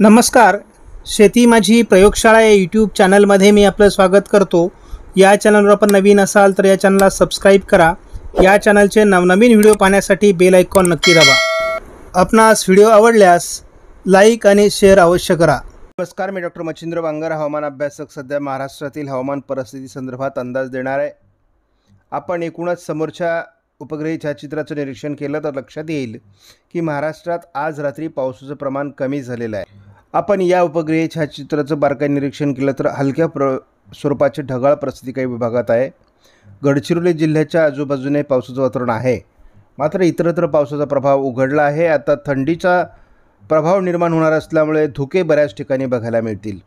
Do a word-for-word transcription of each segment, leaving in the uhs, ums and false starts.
नमस्कार, शेती माझी प्रयोगशाळा या यूट्यूब चॅनलमध्ये मी आपलं स्वागत करतो। या चॅनलवर आपण नवीन असाल तर या चॅनलला सबस्क्राईब करा। या चॅनलचे नवनवीन व्हिडिओ पाहण्यासाठी बेल आयकॉन नक्की दाबा। आपणास व्हिडिओ आवडल्यास लाईक आणि शेअर अवश्य करा। नमस्कार, मी डॉक्टर मच्छिंद्र बांगर, हवामान अभ्यासक। सध्या महाराष्ट्रातील हवामान परिस्थिती संदर्भात अंदाज देणार आहे। आपण एकूणच समोरच्या उपग्रही छायाचित्राचं निरीक्षण केलं तर लक्षात येईल की महाराष्ट्रात आज रात्री पावसाचं प्रमाण कमी झालेलं आहे। आपण या उपग्रह छायाचित्राचं बारकाईने निरीक्षण केलं तर हलक्या प्र स्वरूपाचे ढगाळ परिस्थिती काही विभागात आहे। गडचिरोली जिल्ह्याच्या आजूबाजूने पावसाचं वातावरण आहे, मात्र इतरत्र पावसाचा प्रभाव उघडला आहे। आता थंडीचा प्रभाव निर्माण होणार असल्यामुळे धुके बऱ्याच ठिकाणी बघायला मिळतील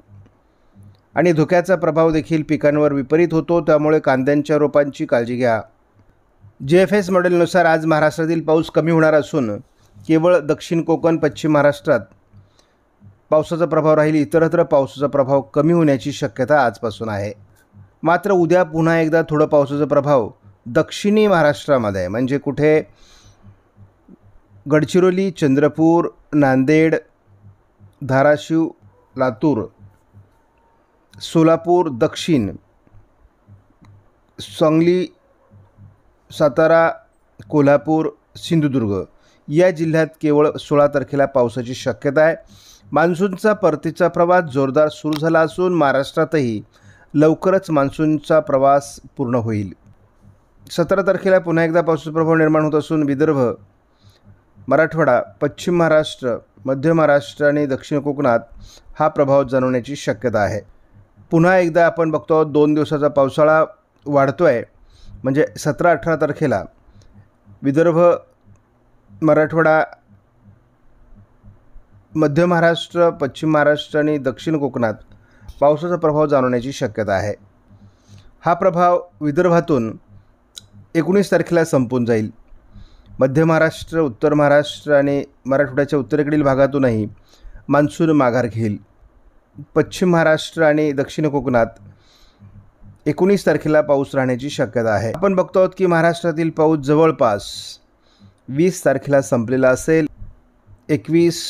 आणि धुक्याचा प्रभाव देखील पिकांवर विपरीत होतो, त्यामुळे कांद्यांच्या रोपांची काळजी घ्या। जी एफ एस मॉडेलनुसार आज महाराष्ट्रातील पाऊस कमी होणार असून केवळ दक्षिण कोकण, पश्चिम महाराष्ट्रात पावसाचा प्रभाव राहील। इतरत्र पावसाचा प्रभाव कमी होण्याची शक्यता आजपासून आहे। मात्र उद्या पुन्हा एकदा थोडं पावसाचा प्रभाव दक्षिणी महाराष्ट्रामध्ये, म्हणजे कुठे गडचिरोली, चंद्रपूर, नांदेड, धाराशिव, लातूर, सोलापूर, दक्षिण, सांगली, सातारा, कोल्हापूर, सिंधुदुर्ग या जिल्ह्यात केवळ सोळा तारखेला पावसाची शक्यता आहे। मान्सूनचा परतीचा प्रवास जोरदार सुरू झाला असून महाराष्ट्रातही लवकरच मान्सूनचा प्रवास पूर्ण होईल। सतरा तारखेला पुन्हा एकदा पावसाचा प्रभाव निर्माण होत असून विदर्भ, मराठवाडा, पश्चिम महाराष्ट्र, मध्य महाराष्ट्र आणि दक्षिण कोकणात हा प्रभाव जाणवण्याची शक्यता आहे। पुन्हा एकदा आपण बघतो दोन दिवसाचा पावसाळा वाढतो आहे, म्हणजे सतरा अठरा तारखेला विदर्भ, मराठवाडा, मध्य महाराष्ट्र, पश्चिम महाराष्ट्र आणि दक्षिण कोकणात पावसाचा प्रभाव जाणवण्याची शक्यता आहे। हा प्रभाव विदर्भातून एकोणीस तारखेला संपून जाईल। मध्य महाराष्ट्र, उत्तर महाराष्ट्र आणि मराठवाड्याच्या उत्तरेकडील भागातूनही मान्सून माघार घेईल। पश्चिम महाराष्ट्र आणि दक्षिण कोकणात एकोणीस तारखेला पाऊस राहण्याची शक्यता आहे। आपण बघतो आहोत की महाराष्ट्रातील पाऊस जवळपास वीस तारखेला संपलेला असेल। एकवीस,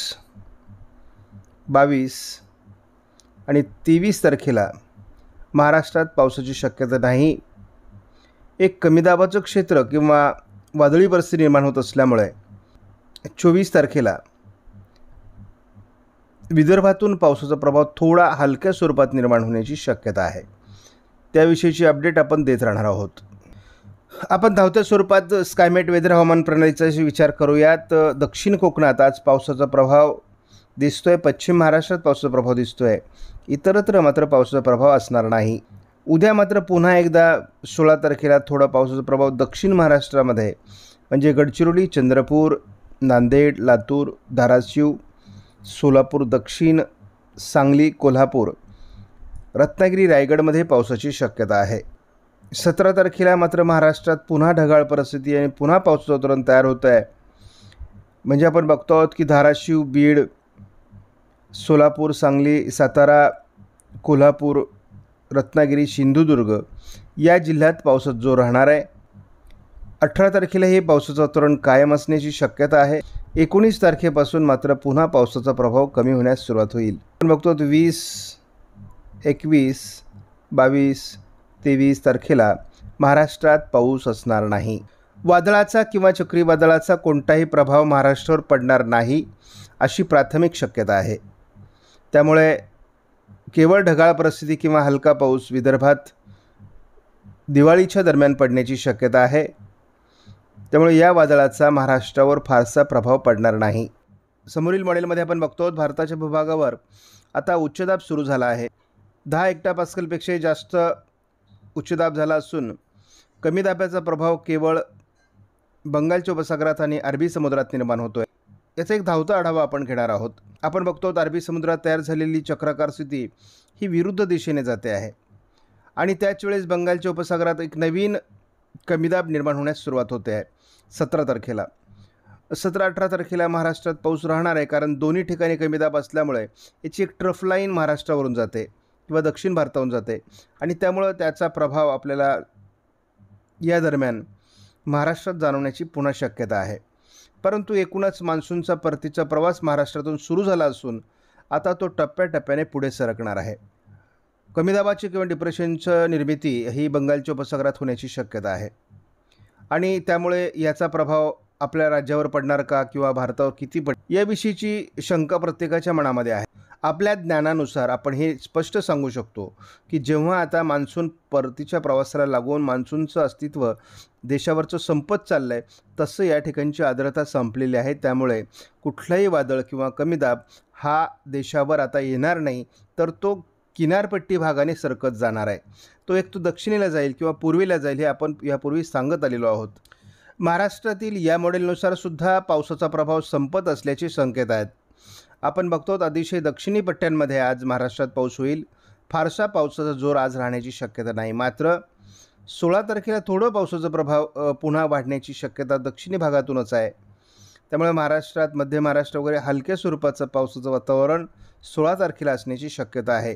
बावीस आणि तेवीस तारखेला महाराष्ट्रात पावसाची शक्यता नाही। एक कमी दाबाचं क्षेत्र किंवा वादळी परिस्थिती निर्माण होत असल्यामुळे चोवीस तारखेला विदर्भातून पावसाचा प्रभाव थोडा हलक्या स्वरूपात निर्माण होण्याची शक्यता आहे। त्याविषयीची अपडेट आपण देत राहणार आहोत। आपण धावत्या स्वरूपात स्कायमेट वेदर हवामान प्रणालीचा विचार करूयात। दक्षिण कोकणात आज पावसाचा प्रभाव दिसतोय, पश्चिम महाराष्ट्रात पावसाचा प्रभाव दिसतोय, इतरत्र मात्र पावसाचा प्रभाव असणार नाही। उद्या मात्र पुन्हा एकदा सोळा तारखेला थोडा पावसाचा प्रभाव दक्षिण महाराष्ट्रामध्ये, म्हणजे गडचिरोली, चंद्रपूर, नांदेड, लातूर, धाराशिव, सोलापूर दक्षिण, सांगली, कोल्हापूर, रत्नागिरी, रायगडमध्ये पावसाची शक्यता आहे। सतरा तारखेला मात्र महाराष्ट्रात पुन्हा ढगाळ परिस्थिती आणि पुन्हा पावसाचं वातावरण तयार होतं आहे, म्हणजे आपण बघतो आहोत की धाराशिव, बीड, सोलापूर, सांगली, सातारा, कोल्हापूर, रत्नागिरी, सिंधुदुर्ग या जिल्ह्यात पावसाचा जोर राहणार आहे। अठरा तारखेला हे पावसाचं वातावरण कायम असण्याची शक्यता आहे। एकोणीस तारखेपासून मात्र पुन्हा पावसाचा प्रभाव कमी होण्यास सुरुवात होईल। आपण बघतो आहोत वीस, एकवीस, बावीस, तेवीस तारखेला महाराष्ट्रात पाऊस असणार नाही। वादळाचा किंवा चक्रीवादळाचा कोणताही प्रभाव महाराष्ट्रावर पडणार नाही अशी प्राथमिक शक्यता आहे। त्यामुळे केवळ ढगाळ परिस्थिती किंवा हलका पाऊस विदर्भात दिवाळीच्या दरम्यान पडण्याची शक्यता आहे, त्यामुळे या वादळाचा महाराष्ट्रावर फारसा प्रभाव पडणार नाही। समोरील मॉडेलमध्ये आपण बघतो आहोत भारताच्या भूभागावर आता उच्चदाब सुरू झाला आहे। दहा हेक्टोपास्कलपेक्षाही जास्त उच्चदाब झाला असून कमी दाबाचा प्रभाव केवळ बंगालच्या उपसागरात आणि अरबी समुद्रात निर्माण होतो आहे। याचा एक धावता आढावा आपण घेणार आहोत। आपण बघतो आहोत अरबी समुद्रात तयार झालेली चक्राकार स्थिती ही विरुद्ध दिशेने जाते आहे आणि त्याच वेळेस बंगालच्या उपसागरात एक नवीन कमी दाब निर्माण होण्यास सुरुवात होते आहे। सतरा तारखेला सतरा अठरा तारखेला महाराष्ट्रात पाऊस राहणार आहे, कारण दोन्ही ठिकाणी कमी दाब असल्यामुळे याची एक ट्रफ लाईन महाराष्ट्रावरून जाते किंवा दक्षिण भारताहून जाते आणि त्यामुळं त्याचा प्रभाव आपल्याला या दरम्यान महाराष्ट्रात जाणवण्याची पुन्हा शक्यता आहे। परंतु एकूणच मान्सूनचा परतीचा प्रवास महाराष्ट्रातून सुरू झाला असून आता तो टप्प्याटप्प्याने पुढे सरकणार आहे। कमी दाबाची किंवा डिप्रेशनची निर्मिती ही बंगालच्या उपसागरात होण्याची शक्यता आहे आणि त्यामुळे याचा प्रभाव आपल्या राज्यावर पडणार का किंवा भारतावर किती पड याविषयीची शंका प्रत्येकाच्या मनामध्ये आहे। आपल्या ज्ञानानुसार आपण हे स्पष्ट सांगू शकतो की जेव्हा आता मान्सून परतीच्या प्रवासाला लागून मान्सूनचं अस्तित्व देशावरचं संपत चाललं आहे तसं या ठिकाणची आर्द्रता संपलेली आहे, त्यामुळे कुठलाही वादळ किंवा कमी दाब हा देशावर आता येणार नाही, तर तो किनारपट्टी भागाने सरकत जाणार आहे। तो एक तो दक्षिणेला जाईल किंवा पूर्वेला जाईल हे आपण यापूर्वी सांगत आलेलो आहोत। महाराष्ट्रातील या मॉडेलनुसार सुद्धा पावसाचा प्रभाव संपत असल्याचे संकेत आहेत। आपण बघतो अतिशय दक्षिणी पट्ट्यांमध्ये आज महाराष्ट्रात पाऊस होईल, फारसा पावसाचा जोर आज राहण्याची शक्यता नाही। मात्र सोळा तारखेला थोडं पावसाचा प्रभाव पुन्हा वाढण्याची शक्यता दक्षिणी भागातूनच आहे, त्यामुळे महाराष्ट्रात मध्य महाराष्ट्र वगैरे हलक्या स्वरूपाचं पावसाचं वातावरण सोळा तारखेला असण्याची शक्यता आहे।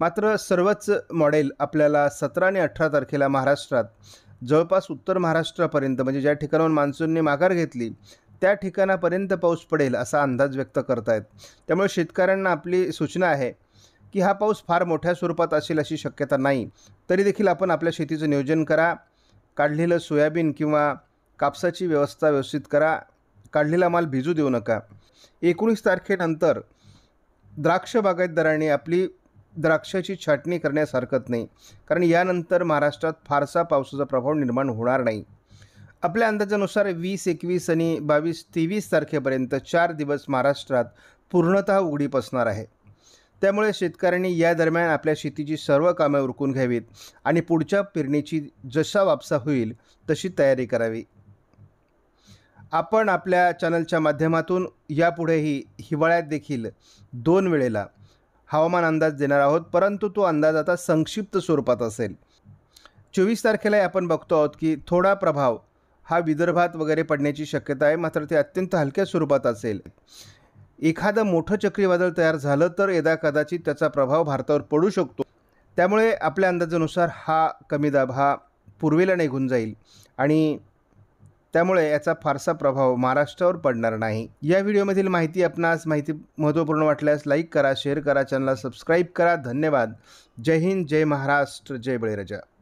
मात्र सर्वच मॉडेल आपल्याला सतरा आणि अठरा तारखेला महाराष्ट्रात जवळपास उत्तर महाराष्ट्रापर्यंत म्हणजे ज्या ठिकाणाहून मान्सूनने माघार घेतली त्या ठिकाणापर्यंत पाऊस पडेल असा अंदाज व्यक्त करत आहेत। त्यामुळे शेतकऱ्यांना आपली सूचना आहे की हा पाऊस फार मोठ्या स्वरूपात असेल अशी शक्यता नाही, तरी देखील आपण आपल्या शेतीचं नियोजन करा, काढलेलं सोयाबीन किंवा कापसाची व्यवस्था व्यवस्थित करा, काढलेला माल भिजू देऊ नका। एकोणीस तारखेनंतर द्राक्ष बागायतदारांनी आपली द्राक्षाची छाटणी करण्यास हरकत नाही, कारण यानंतर महाराष्ट्रात फारसा पावसाचा प्रभाव निर्माण होणार नाही। आपल्या अंदाजानुसार वीस एकवीस आणि बावीस तेवीस तारखेपर्यंत चार दिवस महाराष्ट्रात पूर्णतः उघडीप असणार आहे, त्यामुळे शेतकऱ्यांनी या दरम्यान आपल्या शेतीची सर्व कामे उरकून घ्यावीत आणि पुढच्या पेरणीची जसा वापसा होईल तशी तयारी करावी। आपण आपल्या चॅनलच्या माध्यमातून यापुढेही हिवाळ्यात देखील दोन वेळेला हवामान अंदाज देणार आहोत, परंतु तो अंदाज आता संक्षिप्त स्वरूपात असेल। चोवीस तारखेला आपण बघतो आहोत की थोडा प्रभाव हा विदर्भात वगैरे पडण्याची शक्यता आहे, मात्र ते अत्यंत हलक्या स्वरूपात असेल। एखादं मोठं चक्रीवादळ तयार झालं तर यदा कदाचित त्याचा प्रभाव भारतावर पडू शकतो, त्यामुळे आपल्या अंदाजानुसार हा कमी दाब हा पूर्वेला निघून जाईल आणि त्यामुळे याचा फारसा प्रभाव महाराष्ट्रावर पडणार नाही। या व्हिडिओमधील माहिती आपणास माहिती महत्त्वपूर्ण वाटल्यास लाईक करा, शेअर करा, चॅनलला सबस्क्राईब करा। धन्यवाद। जय हिंद, जय महाराष्ट्र, जय बळीराजा।